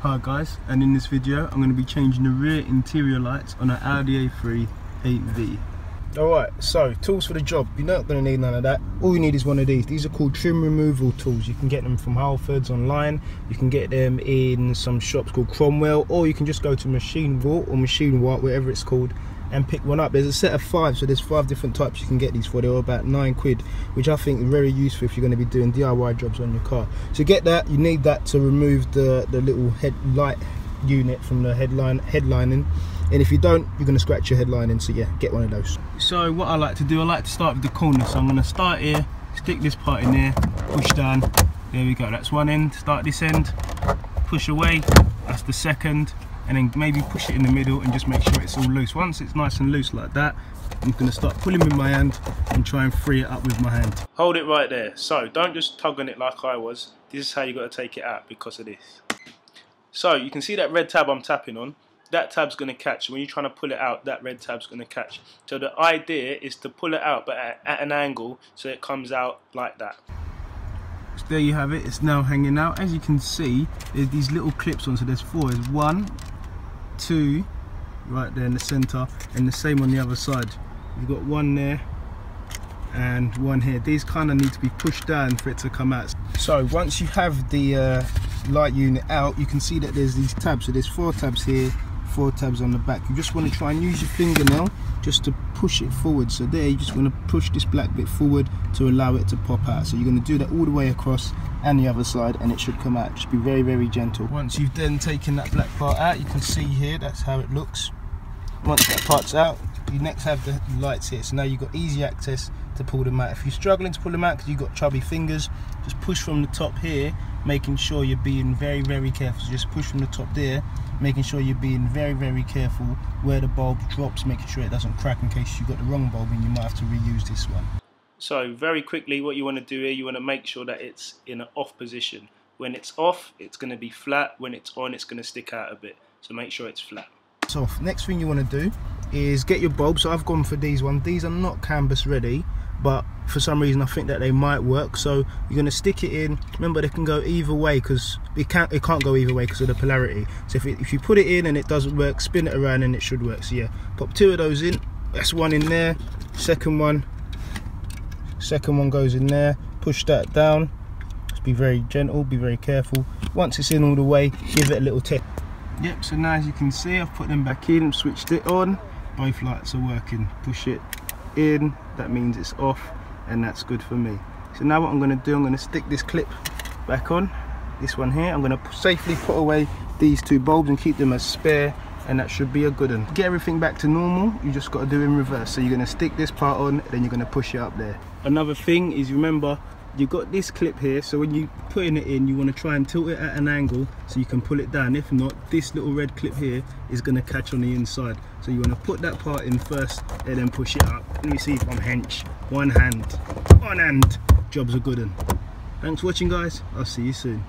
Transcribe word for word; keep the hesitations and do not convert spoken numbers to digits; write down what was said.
Hi guys, and in this video I'm going to be changing the rear interior lights on an Audi A three eight V. Alright, so tools for the job. You're not going to need none of that. All you need is one of these. These are called trim removal tools. You can get them from Halfords online. You can get them in some shops called Cromwell, or you can just go to Machine Mart or Machine White, whatever it's called, and pick one up. There's a set of five, so there's five different types you can get these for. They're about nine quid, which I think is very useful if you're going to be doing D I Y jobs on your car. So get that. You need that to remove the the little head light unit from the headline headlining, and if you don't, you're going to scratch your headlining. So yeah, get one of those. So what I like to do, I like to start with the corner. So I'm going to start here, stick this part in there, push down. There we go. That's one end. Start this end, push away. That's the second. And then maybe push it in the middle and just make sure it's all loose. Once it's nice and loose like that, I'm going to start pulling with my hand and try and free it up with my hand. Hold it right there. So don't just tug on it like I was. This is how you got to take it out because of this. So you can see that red tab I'm tapping on. That tab's going to catch. When you're trying to pull it out, that red tab's going to catch. So the idea is to pull it out but at, at an angle so it comes out like that. So there you have it. It's now hanging out. As you can see, there's these little clips on. So there's four. There's one, two right there in the center, and the same on the other side. You've got one there and one here. These kind of need to be pushed down for it to come out. So once you have the uh, light unit out, you can see that there's these tabs. So there's four tabs here, four tabs on the back. You just want to try and use your fingernail just to push it forward. So there, you just want to push this black bit forward to allow it to pop out. So you're going to do that all the way across and the other side, and it should come out. Just be very very gentle. Once you've then taken that black part out, you can see here that's how it looks. Once that part's out, you next have the lights here. So now you've got easy access to pull them out. If you're struggling to pull them out because you've got chubby fingers, just push from the top here, making sure you're being very very careful. So just push from the top there, making sure you're being very very careful where the bulb drops, making sure it doesn't crack in case you've got the wrong bulb and you might have to reuse this one. So very quickly, what you want to do here, you want to make sure that it's in an off position. When it's off, it's going to be flat. When it's on, it's going to stick out a bit. So make sure it's flat. So next thing you want to do is get your bulbs. So I've gone for these ones. These are not canvas ready, but for some reason I think that they might work. So you're going to stick it in. Remember, they can go either way because it can't it can't go either way because of the polarity. So if, it, if you put it in and it doesn't work, spin it around and it should work. So yeah, pop two of those in. That's one in there. Second one, second one goes in there. Push that down. Just be very gentle, be very careful. Once it's in all the way, give it a little tap. Yep, so now as you can see, I've put them back in, switched it on. Both lights are working. Push it in, that means it's off, and that's good for me. So now what I'm going to do, I'm going to stick this clip back on, this one here. I'm going to safely put away these two bulbs and keep them as spare, and that should be a good one. Get everything back to normal, you just got to do it in reverse. So you're going to stick this part on, then you're going to push it up there. Another thing is, remember, you've got this clip here, so when you're putting it in, you want to try and tilt it at an angle so you can pull it down. If not, this little red clip here is going to catch on the inside. So you want to put that part in first and then push it up. Let me see if I'm hench. One hand. One hand. Job's a good one. Thanks for watching, guys. I'll see you soon.